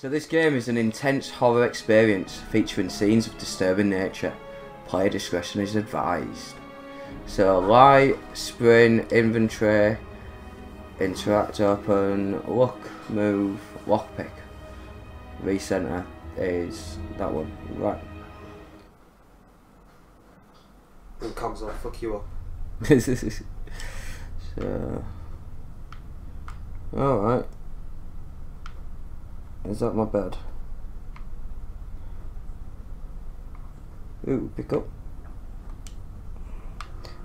So this game is an intense horror experience featuring scenes of disturbing nature. Player discretion is advised. So light, spring, inventory, interact, open, look, move, lockpick. Recenter is that one, right? And comms will fuck you up. So, alright. Is that my bed? Ooh, pick up.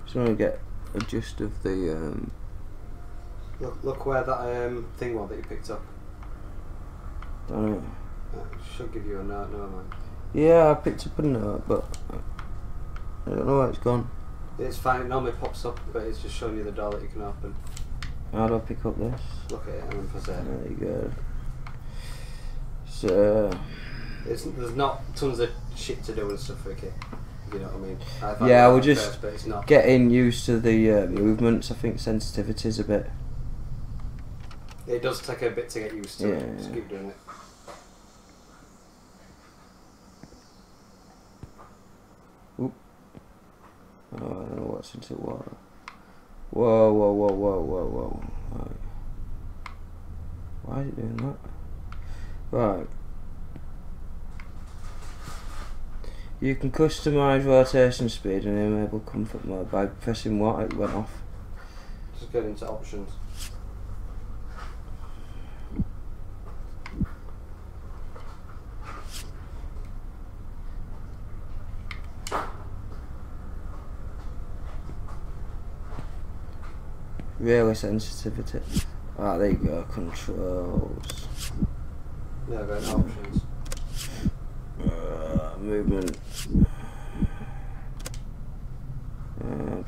Just want to get a gist of the. Look where that thing was that you picked up. Don't know. I should give you a note, no man. Yeah, I picked up a note, but I don't know where it's gone. It's fine. It normally pops up, but it's just showing you the door that you can open. How do I pick up this? Look at it and then press it. There you go. So there's not tons of shit to do and stuff with it, you know what I mean? Yeah, we're just getting used to the movements. I think sensitivity's a bit. It does take a bit to get used to. Yeah. It. Just keep doing it. Oop. Oh, I don't know what's into water. Whoa, whoa, whoa, whoa, whoa, whoa. Right. Why is it doing that? Right. You can customise rotation speed and enable comfort mode by pressing what? It went off. Just get into options. Really sensitivity. Ah, there you go. Controls. Yeah, I've got options. Movement.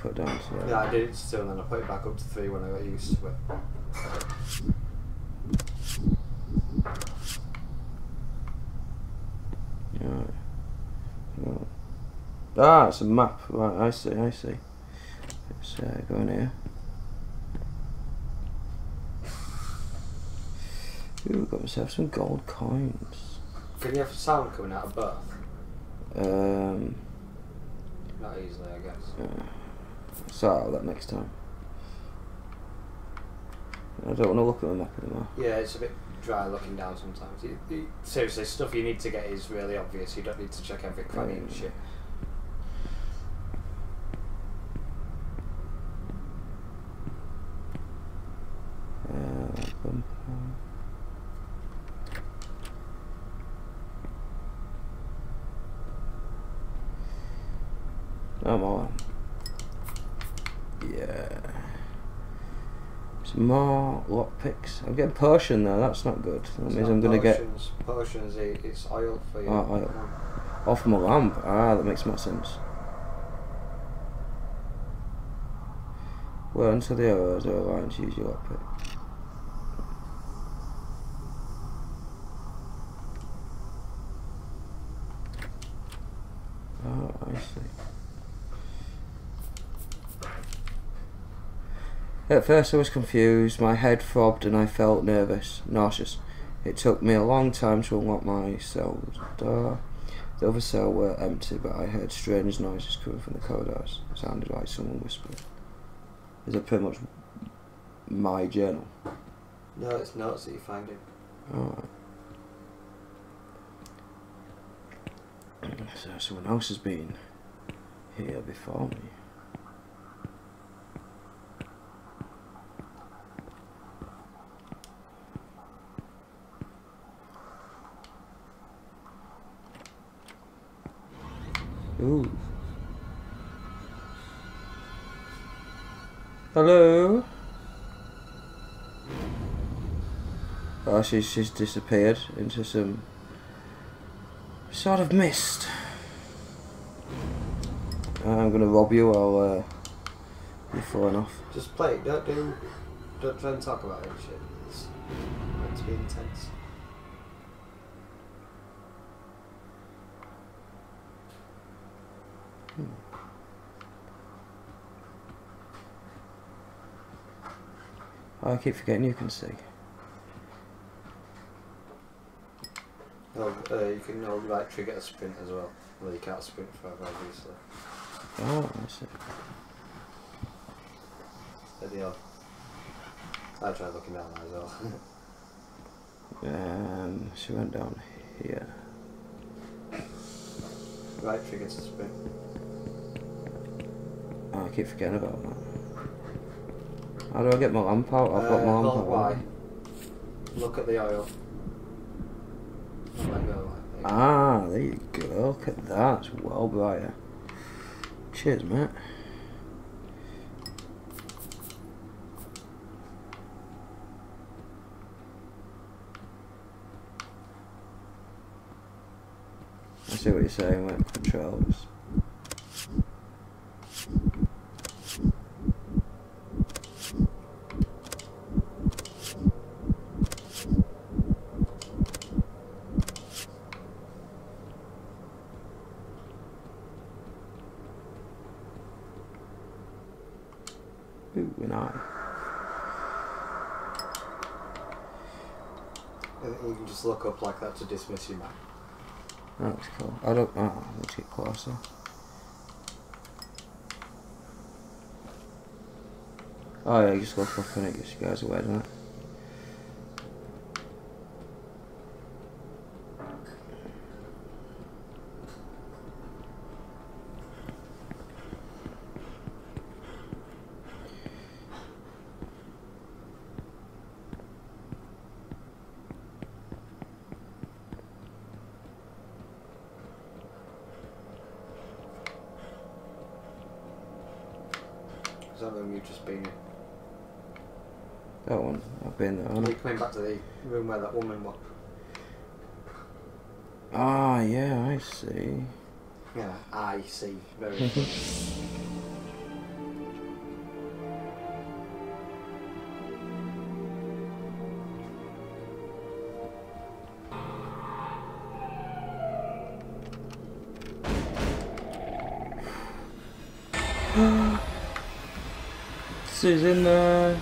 Put it down to that. Yeah, I did it still and then I put it back up to 3 when I got used to it. Alright. Right. Ah, it's a map. Right, I see, I see. Let's go in here. Ooh, got myself some gold coins. Can you have sound coming out of birth? Not easily, I guess. Sort out that next time. I don't want to look at the map anymore. Yeah, it's a bit dry looking down sometimes. Seriously, stuff you need to get is really obvious. You don't need to check every cranny and shit. I'm on. Yeah. Some more lockpicks. I'm getting potion though, that's not good. That means I'm going to get. Potions, it's oil for you. Oh, oil. Off my lamp. Ah, that makes more sense. Well, until the arrows are aligned to use your lockpick. Oh, I see. At first I was confused, my head throbbed and I felt nervous, nauseous. It took me a long time to unlock my cell door. The other cells were empty, but I heard strange noises coming from the corridors. It sounded like someone whispered. Is it pretty much my journal? No, it's notes that you find it. Alright. So someone else has been here before me. Ooh. Hello? Oh, she's disappeared into some sort of mist. I'm gonna rob you while you're falling off. Just play it, don't try and talk about it and shit. It's meant to be intense. I keep forgetting you can see. No, you can like trigger a sprint as well. Well, you can't sprint forever, obviously. Oh, I see. Ideal. I tried looking down there as well. She went down here. Right trigger to sprint. Oh, I keep forgetting about that. How do I get my lamp out? I've got my lamp out. Why? Look at the oil. Ah, there you go. Look at that. It's well brighter. Cheers, mate. I see what you're saying, mate. Controls. Look up like that to dismiss you, man. That's cool. I don't know. Oh, let's get closer. Oh yeah, you just look up and it gets you guys away, doesn't it? Is that room you've just been in? That one? I've been there. Are you coming back to the room where that woman was? Ah, yeah, I see. Yeah, I see. Very good. This is in the